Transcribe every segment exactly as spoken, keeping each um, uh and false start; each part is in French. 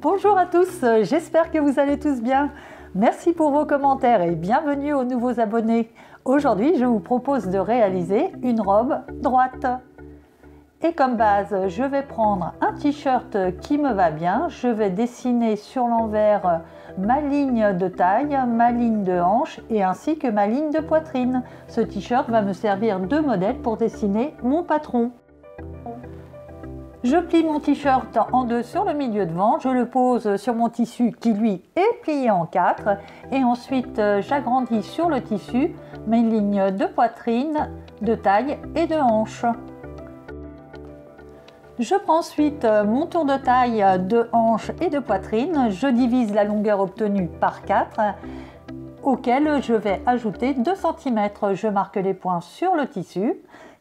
Bonjour à tous, j'espère que vous allez tous bien. Merci pour vos commentaires et bienvenue aux nouveaux abonnés. Aujourd'hui, je vous propose de réaliser une robe droite. Et comme base, je vais prendre un t-shirt qui me va bien. Je vais dessiner sur l'envers ma ligne de taille, ma ligne de hanche et ainsi que ma ligne de poitrine. Ce t-shirt va me servir de modèle pour dessiner mon patron. Je plie mon t-shirt en deux sur le milieu devant, je le pose sur mon tissu qui lui est plié en quatre et ensuite j'agrandis sur le tissu mes lignes de poitrine, de taille et de hanche. Je prends ensuite mon tour de taille, de hanche et de poitrine, je divise la longueur obtenue par quatre auquel je vais ajouter deux centimètres. Je marque les points sur le tissu.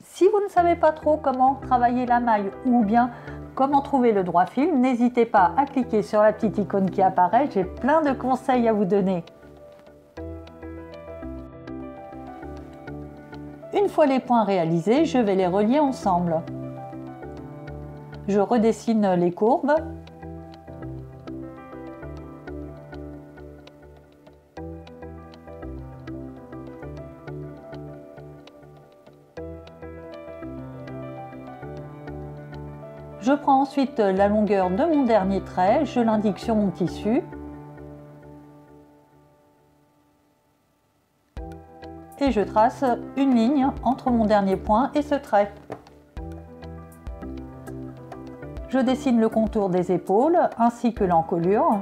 Si vous ne savez pas trop comment travailler la maille ou bien comment trouver le droit fil, n'hésitez pas à cliquer sur la petite icône qui apparaît, j'ai plein de conseils à vous donner. Une fois les points réalisés, je vais les relier ensemble. Je redessine les courbes. Je prends ensuite la longueur de mon dernier trait, je l'indique sur mon tissu et je trace une ligne entre mon dernier point et ce trait. Je dessine le contour des épaules ainsi que l'encolure.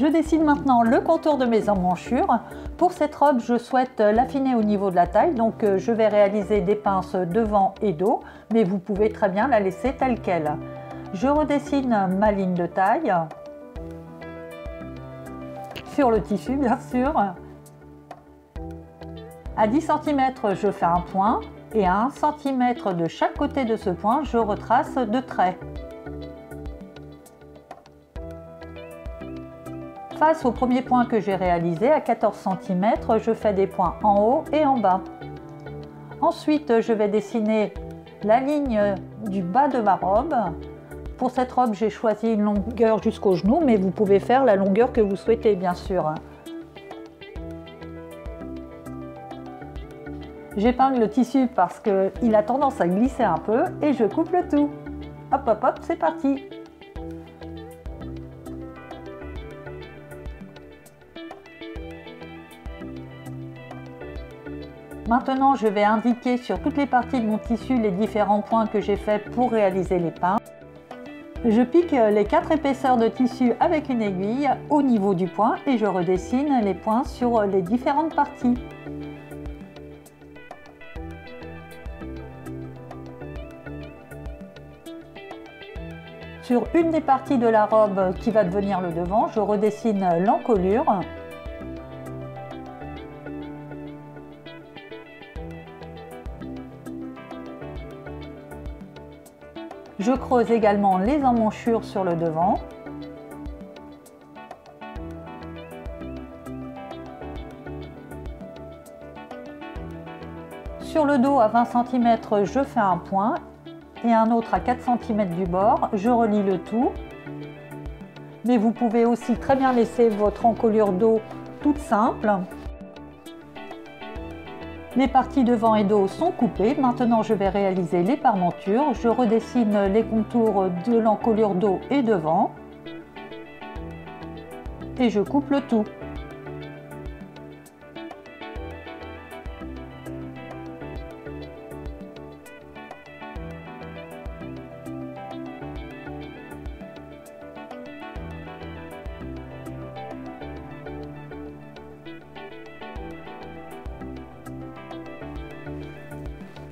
Je dessine maintenant le contour de mes emmanchures. Pour cette robe, je souhaite l'affiner au niveau de la taille, donc je vais réaliser des pinces devant et dos, mais vous pouvez très bien la laisser telle qu'elle. Je redessine ma ligne de taille, sur le tissu bien sûr. À dix centimètres, je fais un point et à un centimètre de chaque côté de ce point, je retrace deux traits. Face au premier point que j'ai réalisé, à quatorze centimètres, je fais des points en haut et en bas. Ensuite, je vais dessiner la ligne du bas de ma robe. Pour cette robe, j'ai choisi une longueur jusqu'au genou, mais vous pouvez faire la longueur que vous souhaitez, bien sûr. J'épingle le tissu parce qu'il a tendance à glisser un peu et je coupe le tout. Hop, hop, hop, c'est parti! Maintenant, je vais indiquer sur toutes les parties de mon tissu les différents points que j'ai faits pour réaliser les pinces. Je pique les quatre épaisseurs de tissu avec une aiguille au niveau du point et je redessine les points sur les différentes parties. Sur une des parties de la robe qui va devenir le devant, je redessine l'encolure. Je creuse également les emmanchures sur le devant. Sur le dos à vingt centimètres, je fais un point et un autre à quatre centimètres du bord. Je relie le tout. Mais vous pouvez aussi très bien laisser votre encolure dos toute simple. Les parties devant et dos sont coupées. Maintenant, je vais réaliser les parmentures. Je redessine les contours de l'encolure dos et devant. Et je coupe le tout.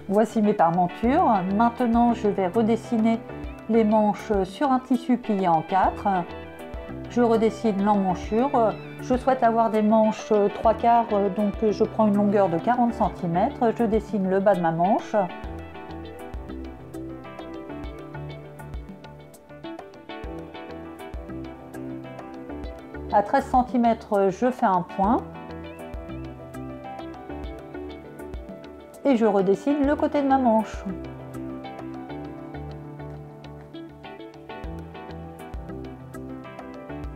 Voici mes parmentures. Maintenant, je vais redessiner les manches sur un tissu plié en quatre. Je redessine l'emmanchure. Je souhaite avoir des manches trois quarts, donc je prends une longueur de quarante centimètres. Je dessine le bas de ma manche. À treize centimètres, je fais un point. et je redessine le côté de ma manche.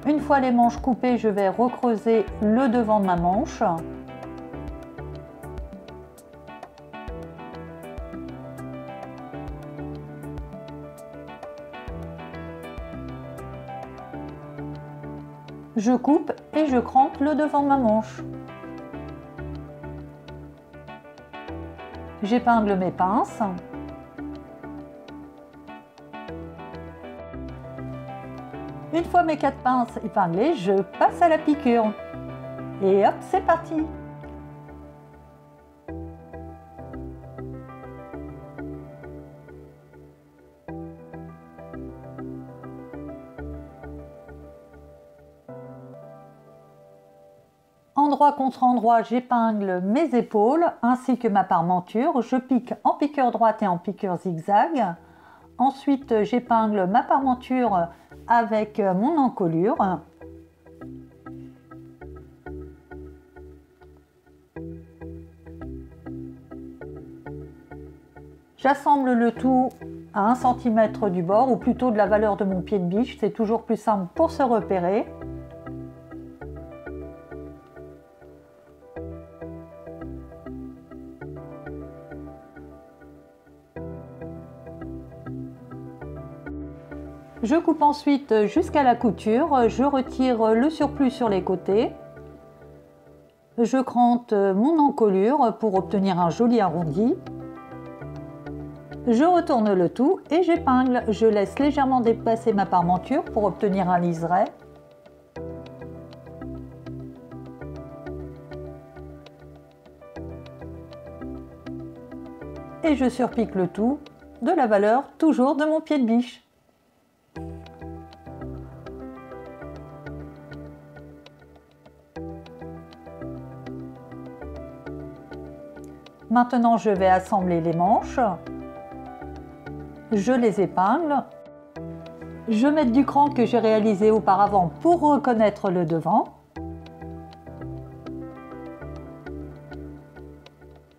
Une fois les manches coupées, je vais recreuser le devant de ma manche. Je coupe et je crampe le devant de ma manche. J'épingle mes pinces. Une fois mes quatre pinces épinglées, je passe à la piqûre. Et hop, c'est parti! Endroit contre endroit, j'épingle mes épaules ainsi que ma parmenture. Je pique en piqûre droite et en piqûre zigzag. Ensuite, j'épingle ma parmenture avec mon encolure. J'assemble le tout à un centimètre du bord, ou plutôt de la valeur de mon pied de biche. C'est toujours plus simple pour se repérer. Je coupe ensuite jusqu'à la couture, je retire le surplus sur les côtés. Je crante mon encolure pour obtenir un joli arrondi. Je retourne le tout et j'épingle. Je laisse légèrement dépasser ma parmenture pour obtenir un liseré. Et je surpique le tout de la valeur toujours de mon pied de biche. Maintenant, je vais assembler les manches, je les épingle, je mets du cran que j'ai réalisé auparavant pour reconnaître le devant,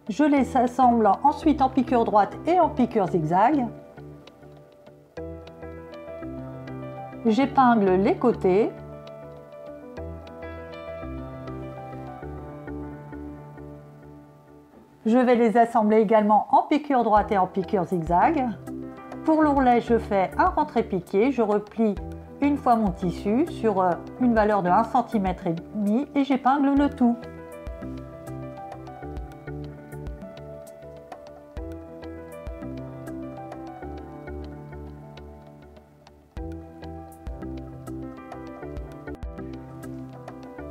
je les assemble ensuite en piqûre droite et en piqûre zigzag, j'épingle les côtés. Je vais les assembler également en piqûre droite et en piqûre zigzag. Pour l'ourlet, je fais un rentré piqué, je replie une fois mon tissu sur une valeur de un centimètre et demi et j'épingle le tout.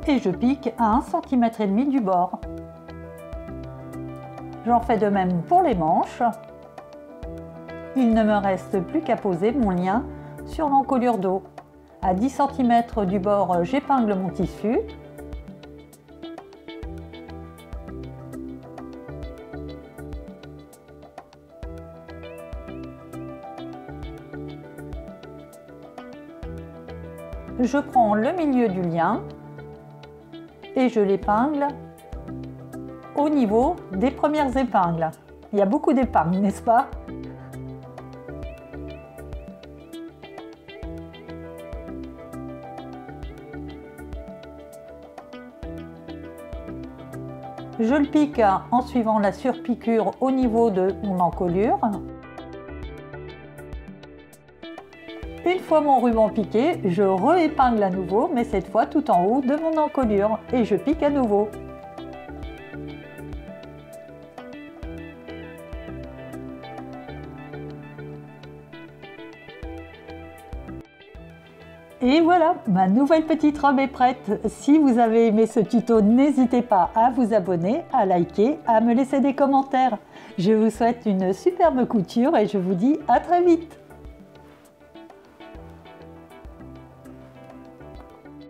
Et je pique à un centimètre et demi du bord. J'en fais de même pour les manches. Il ne me reste plus qu'à poser mon lien sur l'encolure d'eau. À dix centimètres du bord, j'épingle mon tissu. Je prends le milieu du lien et je l'épingle au niveau des premières épingles. Il y a beaucoup d'épingles, n'est-ce pas? Je le pique en suivant la surpiqûre au niveau de mon encolure. Une fois mon ruban piqué, je réépingle à nouveau, mais cette fois tout en haut de mon encolure, et je pique à nouveau. Et voilà, ma nouvelle petite robe est prête. Si vous avez aimé ce tuto, n'hésitez pas à vous abonner, à liker, à me laisser des commentaires. Je vous souhaite une superbe couture et je vous dis à très vite.